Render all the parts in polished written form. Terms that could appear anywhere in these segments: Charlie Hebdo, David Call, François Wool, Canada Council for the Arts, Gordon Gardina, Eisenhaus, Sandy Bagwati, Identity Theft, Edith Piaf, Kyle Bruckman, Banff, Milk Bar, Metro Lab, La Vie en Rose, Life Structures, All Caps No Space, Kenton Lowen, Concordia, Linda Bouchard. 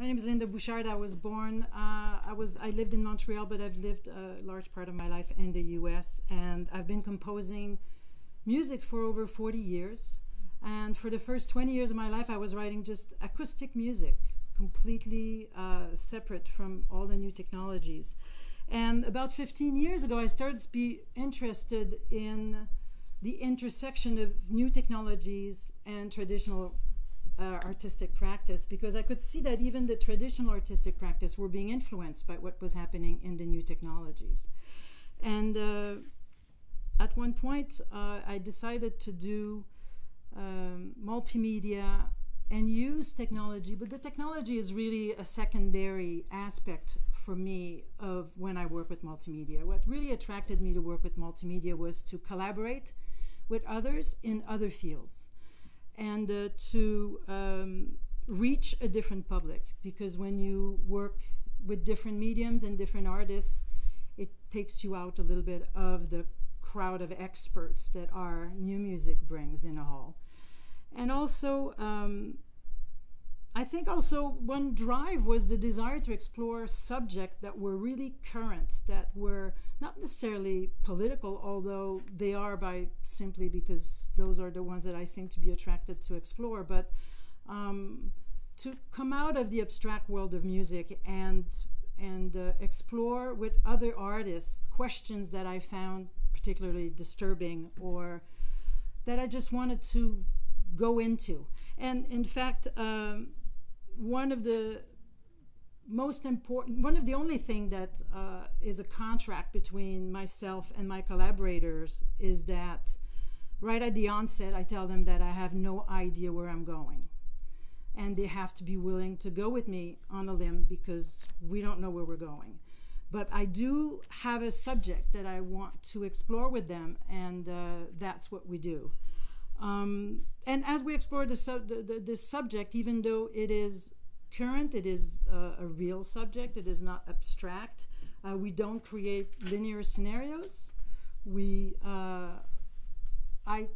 My name is Linda Bouchard. I was born, I lived in Montreal, but I've lived a large part of my life in the US, and I've been composing music for over 40 years. And for the first 20 years of my life, I was writing just acoustic music, completely separate from all the new technologies. And about 15 years ago, I started to be interested in the intersection of new technologies and traditional artistic practice, because I could see that even the traditional artistic practice were being influenced by what was happening in the new technologies. And at one point I decided to do multimedia and use technology, but the technology is really a secondary aspect for me of when I work with multimedia. What really attracted me to work with multimedia was to collaborate with others in other fields, and to reach a different public, because when you work with different mediums and different artists, it takes you out a little bit of the crowd of experts that our new music brings in a hall. And also, I think also one drive was the desire to explore subjects that were really current, that were not necessarily political, although they are, by simply because those are the ones that I seem to be attracted to explore, but to come out of the abstract world of music and explore with other artists questions that I found particularly disturbing, or that I just wanted to go into. And in fact, one of the only thing that is a contract between myself and my collaborators is that right at the onset, I tell them that I have no idea where I'm going, and they have to be willing to go with me on a limb, because we don't know where we're going. But I do have a subject that I want to explore with them, and that's what we do. And as we explore this subject, even though it is current, it is a real subject, it is not abstract. We don't create linear scenarios. I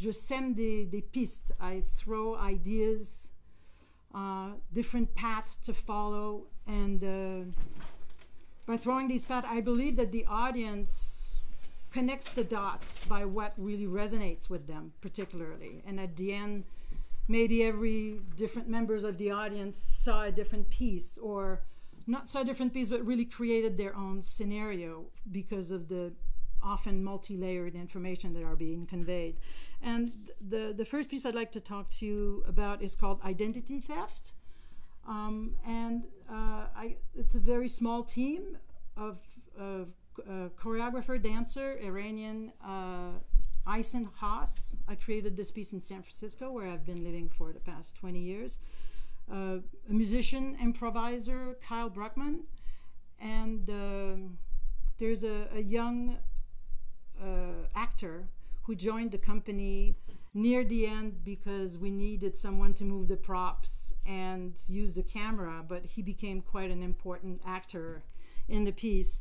just send the pistes. I throw ideas, different paths to follow, and by throwing these paths, I believe that the audience connects the dots by what really resonates with them particularly. And at the end, maybe every different members of the audience saw a different piece, or not saw a different piece, but really created their own scenario because of the often multi-layered information that are being conveyed. And the first piece I'd like to talk to you about is called Identity Theft. It's a very small team of choreographer, dancer, Iranian, Eisenhaus. I created this piece in San Francisco, where I've been living for the past 20 years. A musician, improviser, Kyle Bruckman. And there's a young actor who joined the company near the end because we needed someone to move the props and use the camera, but he became quite an important actor in the piece.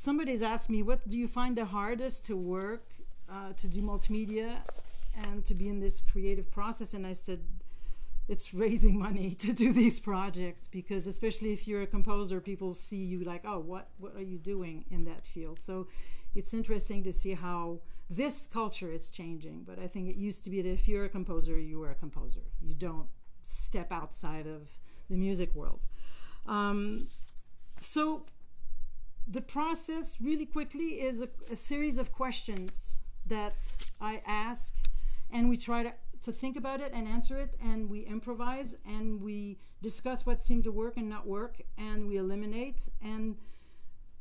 Somebody's asked me, what do you find the hardest to work, to do multimedia and to be in this creative process? And I said, it's raising money to do these projects, because especially if you're a composer, people see you like, oh, what are you doing in that field? So it's interesting to see how this culture is changing. But I think it used to be that if you're a composer, you were a composer. You don't step outside of the music world. So the process, really quickly, is a series of questions that I ask, and we try to think about it and answer it, and we improvise, and we discuss what seemed to work and not work, and we eliminate. And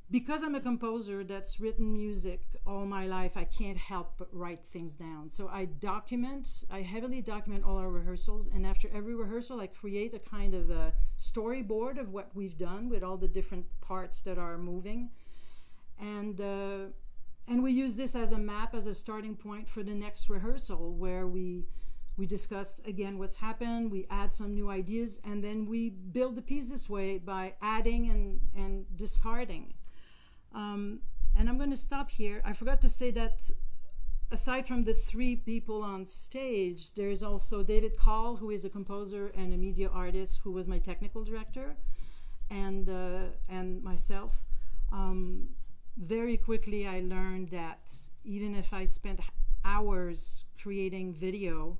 because I'm a composer that's written music all my life, I can't help but write things down. So I heavily document all our rehearsals, and after every rehearsal, I create a kind of a storyboard of what we've done with all the different parts that are moving. And we use this as a map, as a starting point for the next rehearsal, where we discuss again what's happened, we add some new ideas, and then we build the piece this way by adding and discarding. And I'm going to stop here. I forgot to say that aside from the three people on stage, there is also David Call, who is a composer and a media artist, who was my technical director, and myself. Very quickly, I learned that even if I spent hours creating video,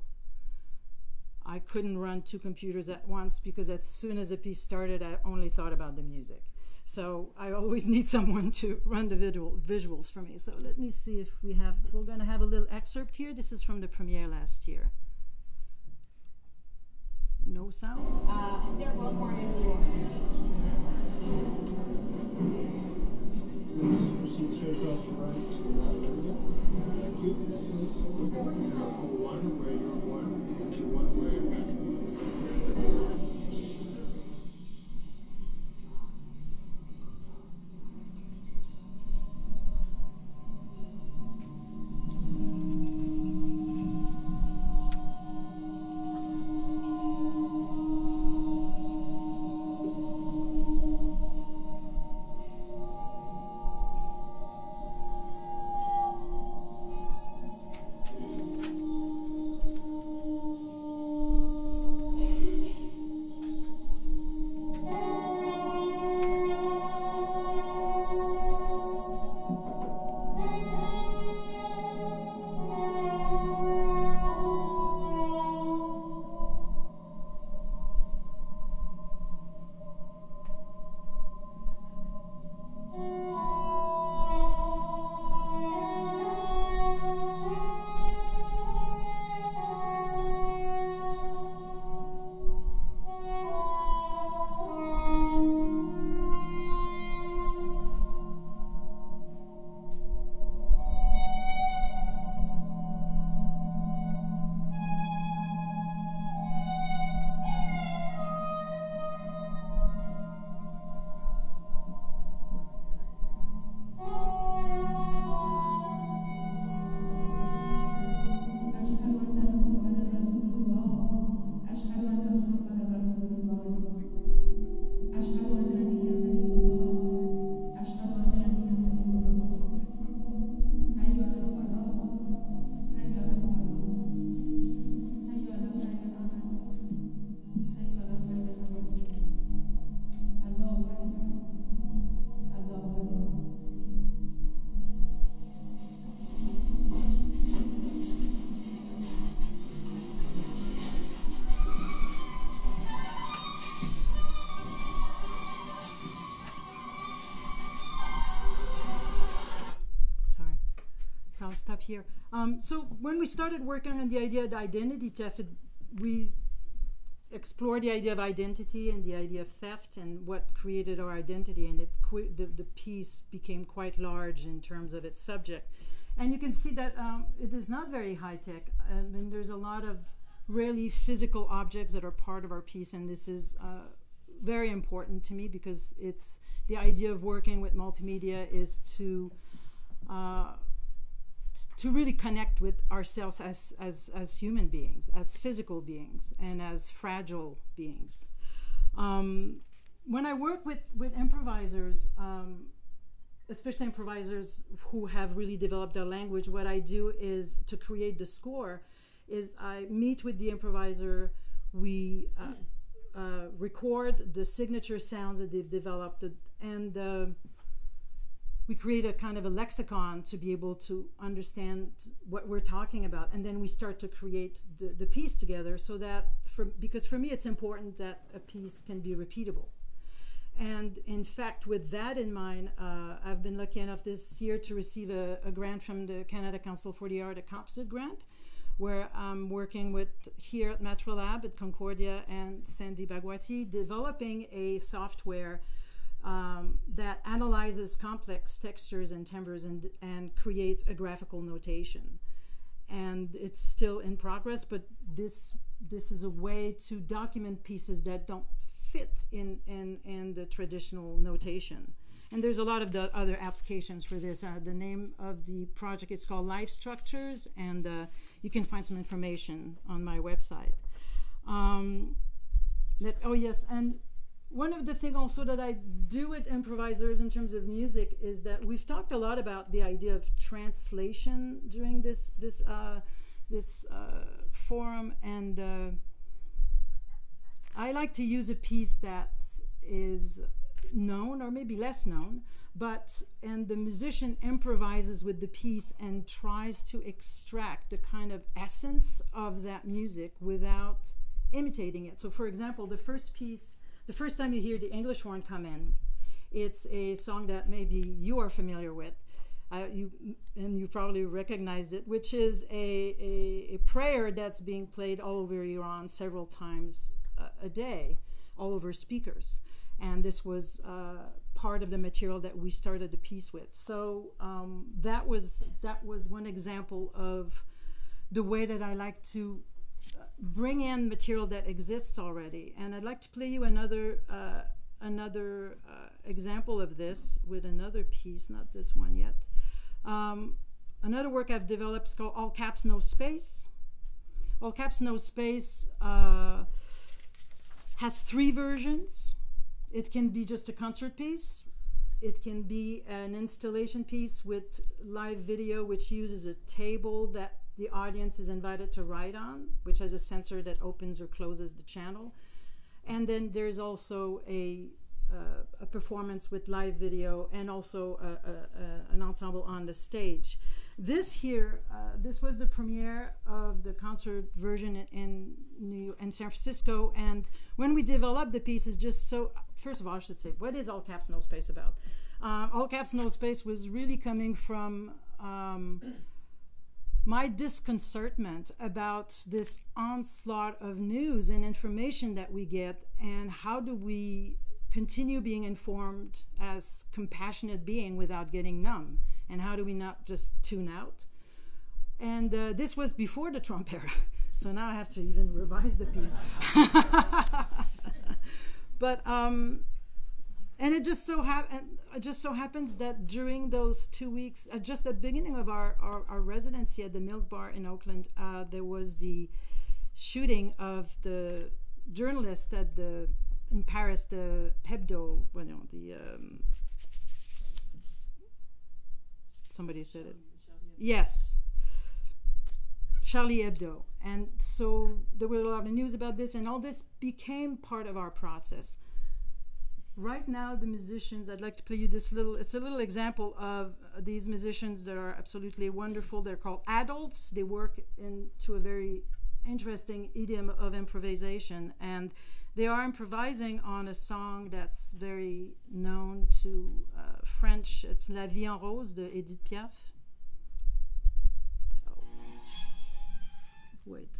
I couldn't run two computers at once, because as soon as a piece started, I only thought about the music. So I always need someone to run the visuals for me. So let me see if we have, we're going to have a little excerpt here. This is from the premiere last year. No sound? They're well born in New York. I'll stop here. So when we started working on the idea of identity theft, we explored the idea of identity and the idea of theft and what created our identity, and it the piece became quite large in terms of its subject. And you can see that it is not very high-tech. I mean, there's a lot of really physical objects that are part of our piece, and this is very important to me, because it's the idea of working with multimedia is to really connect with ourselves as human beings, as physical beings, and as fragile beings. When I work with improvisers, especially improvisers who have really developed their language, what I do is, to create the score, is I meet with the improviser, we record the signature sounds that they've developed, and we create a kind of a lexicon to be able to understand what we're talking about, and then we start to create the piece together. So that, because for me it's important that a piece can be repeatable. And in fact, with that in mind, I've been lucky enough this year to receive a grant from the Canada Council for the Arts, a composite grant, where I'm working with, here at Metro Lab, at Concordia, and Sandy Bagwati, developing a software that analyzes complex textures and timbres and creates a graphical notation. And it's still in progress, but this is a way to document pieces that don't fit in the traditional notation. And there's a lot of the other applications for this. The name of the project is called Life Structures, and you can find some information on my website. Oh yes, and One of the things also that I do with improvisers in terms of music is that we've talked a lot about the idea of translation during this forum, and I like to use a piece that is known or maybe less known, and the musician improvises with the piece and tries to extract the kind of essence of that music without imitating it. So for example, the first piece, the first time you hear the English horn come in, it's a song that maybe you are familiar with, and you probably recognized it, which is a prayer that's being played all over Iran several times a day, all over speakers. And this was part of the material that we started the piece with. So that was one example of the way that I like to bring in material that exists already. And I'd like to play you another example of this with another piece, not this one yet. Another work I've developed is called All Caps No Space. All Caps No Space has three versions. It can be just a concert piece. It can be an installation piece with live video, which uses a table that the audience is invited to write on, which has a sensor that opens or closes the channel. And then there's also a performance with live video and also an ensemble on the stage. This here, this was the premiere of the concert version in San Francisco. And when we developed the piece, it's just so, first of all, I should say, what is All Caps No Space about? All Caps No Space was really coming from my disconcertment about this onslaught of news and information that we get, and how do we continue being informed as compassionate being without getting numb, and how do we not just tune out? And this was before the Trump era, so now I have to even revise the piece. But and it just so happens that during those 2 weeks, just the beginning of our residency at the Milk Bar in Oakland, there was the shooting of the journalist at the in Paris, the Hebdo. Well, no, the somebody said it. Yes, Charlie Hebdo. And so there was a lot of news about this, and all this became part of our process. Right now, the musicians, I'd like to play you this little, it's a little example of these musicians that are absolutely wonderful. They're called adults. They work into a very interesting idiom of improvisation, and they are improvising on a song that's very known to French. It's La Vie en Rose, de Edith Piaf. Oh. Wait.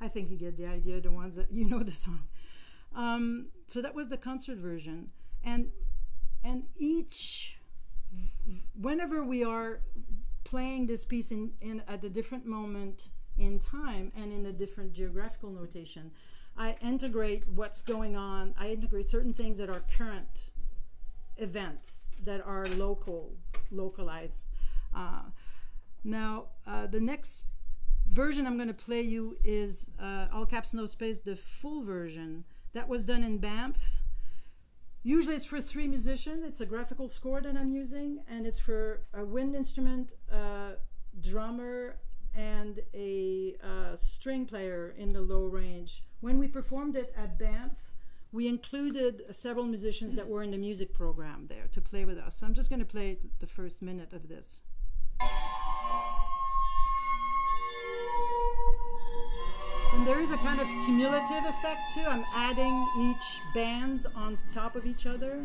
I think you get the idea, the ones that you know the song. So that was the concert version, and each, whenever we are playing this piece in at a different moment in time and in a different geographical notation, I integrate what's going on. I integrate certain things that are current events that are localized. Now the next version I'm going to play you is All Caps No Space, the full version. That was done in Banff. Usually it's for three musicians. It's a graphical score that I'm using, and it's for a wind instrument, drummer, and a string player in the low range. When we performed it at Banff, we included several musicians that were in the music program there to play with us. So I'm just going to play the first minute of this. And there is a kind of cumulative effect too. I'm adding each bands on top of each other.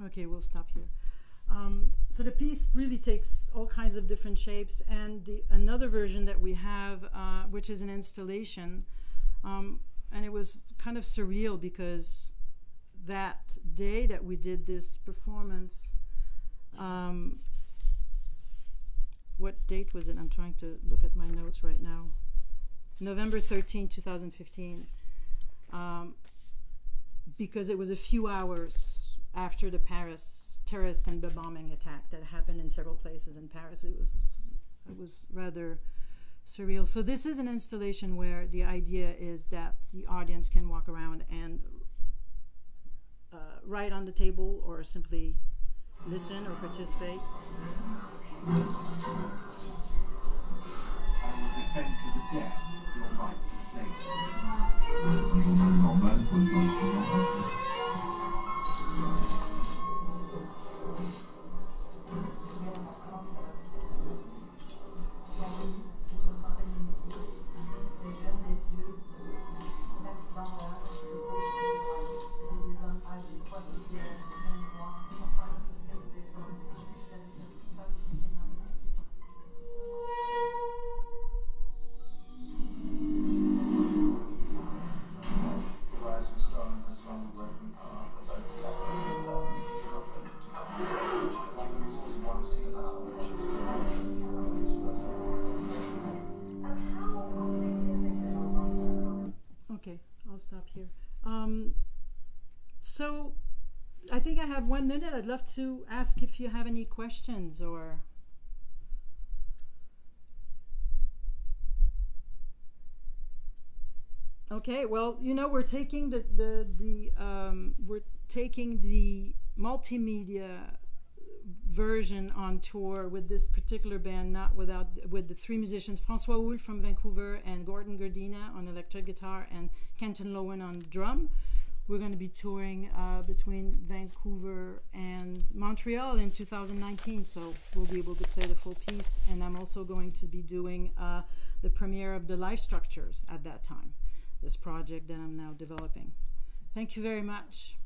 Okay, we'll stop here. So the piece really takes all kinds of different shapes, and another version that we have, which is an installation, and it was kind of surreal because that day that we did this performance, what date was it? I'm trying to look at my notes right now. November 13, 2015, because it was a few hours after the Paris terrorist and the bombing attack that happened in several places in Paris. It was rather surreal. So this is an installation where the idea is that the audience can walk around and write on the table or simply listen or participate. I will defend to the death your right to say. So I think I have 1 minute. I'd love to ask if you have any questions or... Okay, well, you know, we're taking the multimedia version on tour with this particular band, Not Without, with the three musicians, François Wool from Vancouver and Gordon Gardina on electric guitar and Kenton Lowen on drum. We're going to be touring between Vancouver and Montreal in 2019, so we'll be able to play the full piece. And I'm also going to be doing the premiere of the Life Structures at that time, this project that I'm now developing. Thank you very much.